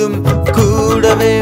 போதும் கூடவே